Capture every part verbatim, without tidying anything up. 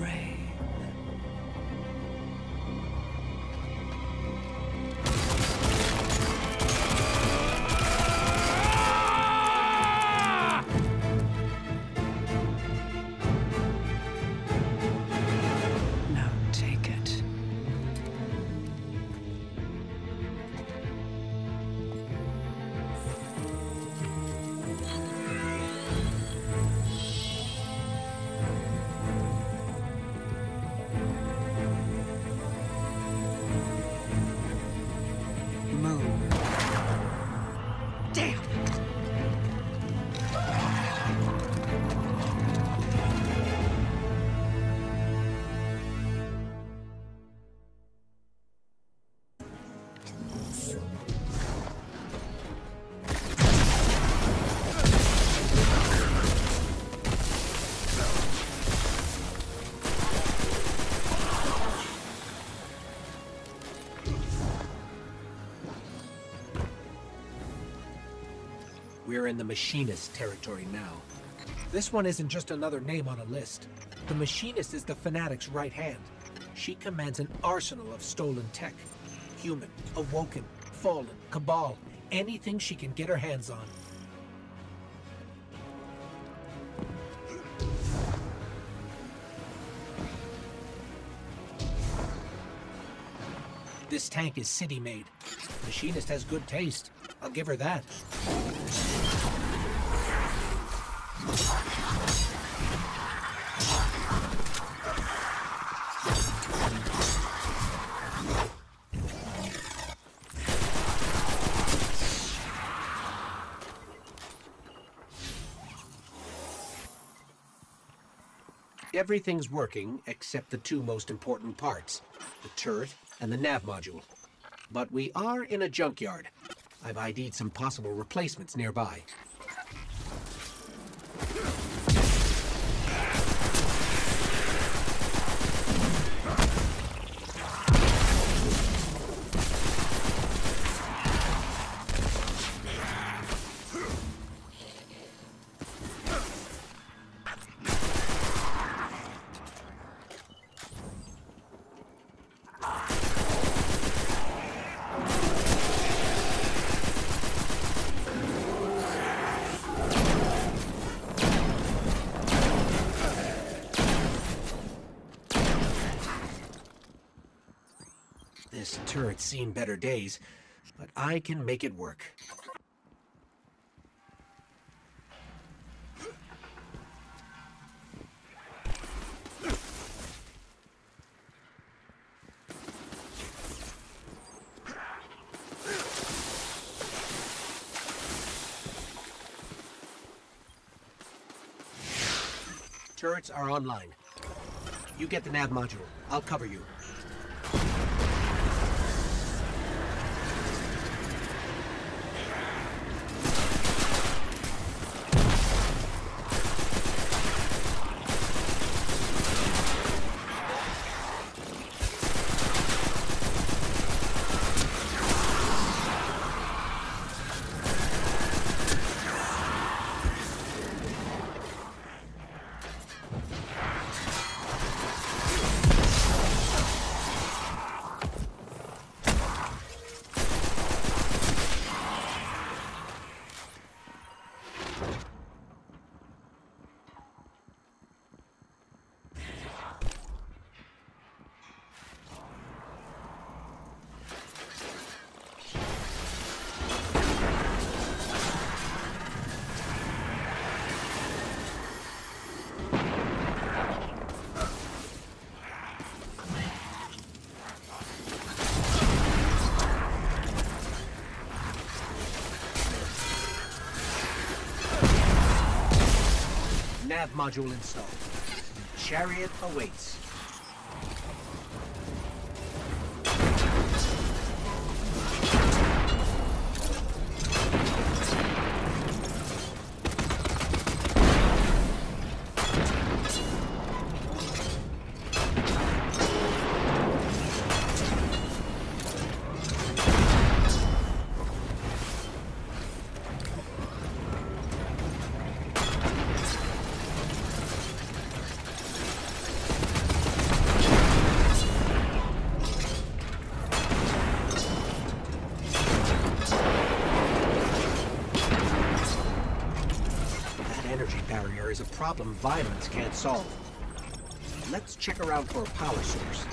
grave. We're in the Machinist territory now. This one isn't just another name on a list. The Machinist is the Fanatic's right hand. She commands an arsenal of stolen tech. Human, Awoken, Fallen, Cabal, anything she can get her hands on. This tank is city-made. Machinist has good taste. I'll give her that. Everything's working except the two most important parts, the turret and the nav module. But we are in a junkyard. I've I D'd some possible replacements nearby. Turret's seen better days, but I can make it work. Turrets are online. You get the nav module. I'll cover you. Nav module installed. The chariot awaits. problem violence can't solve. Let's check around for a power source.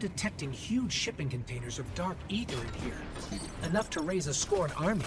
Detecting huge shipping containers of dark ether in here, enough to raise a Scorn army.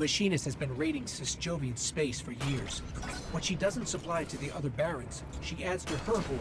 Machinist has been raiding Cisjovian space for years. What she doesn't supply to the other barons, she adds to her hoard.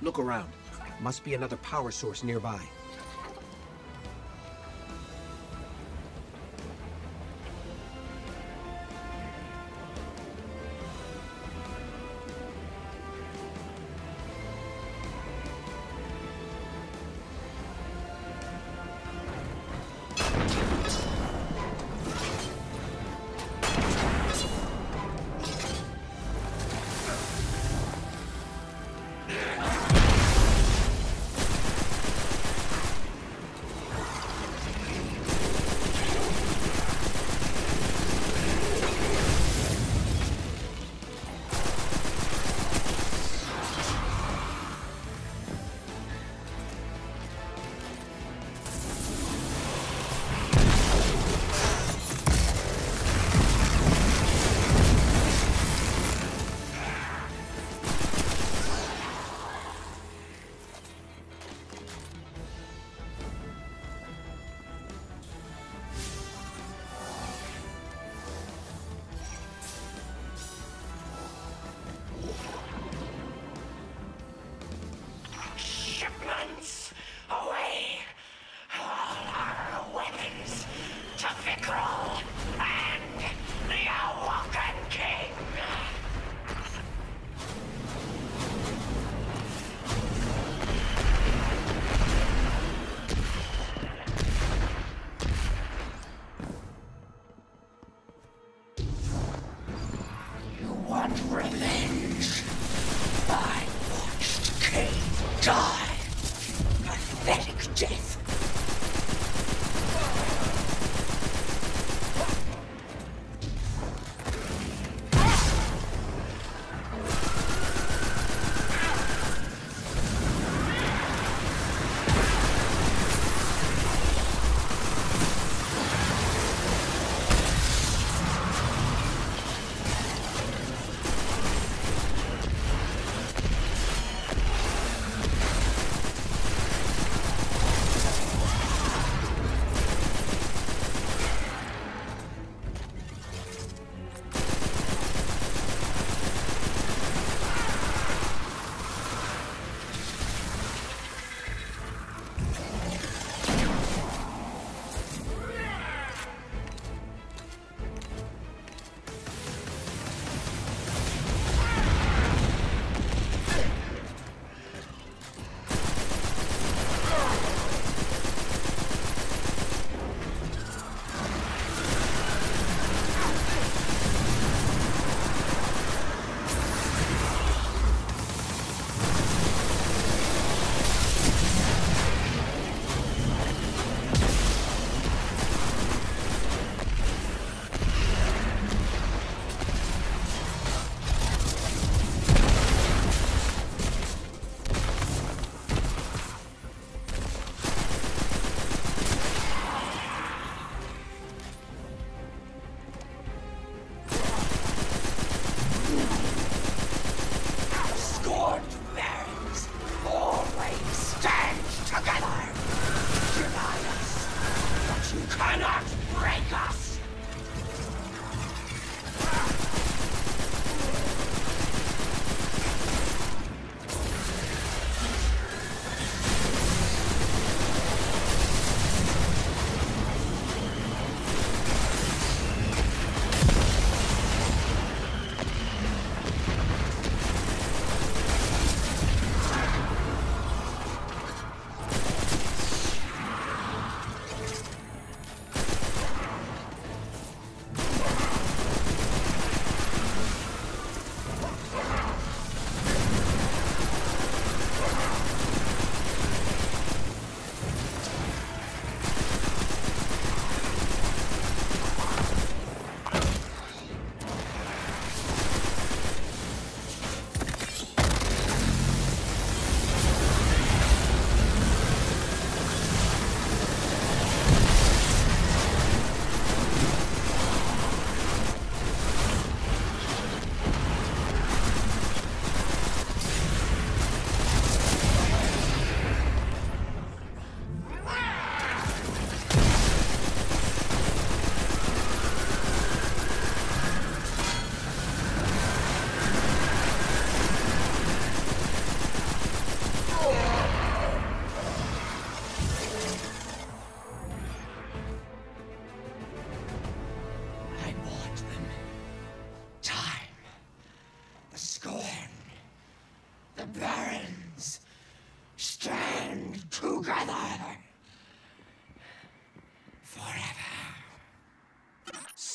Look around. Must be another power source nearby.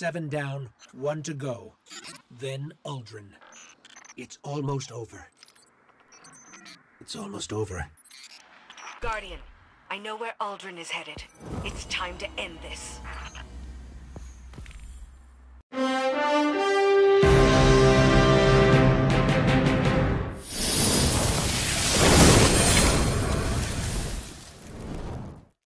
Seven down, one to go. Then Aldrin. It's almost over. It's almost over. Guardian, I know where Aldrin is headed. It's time to end this.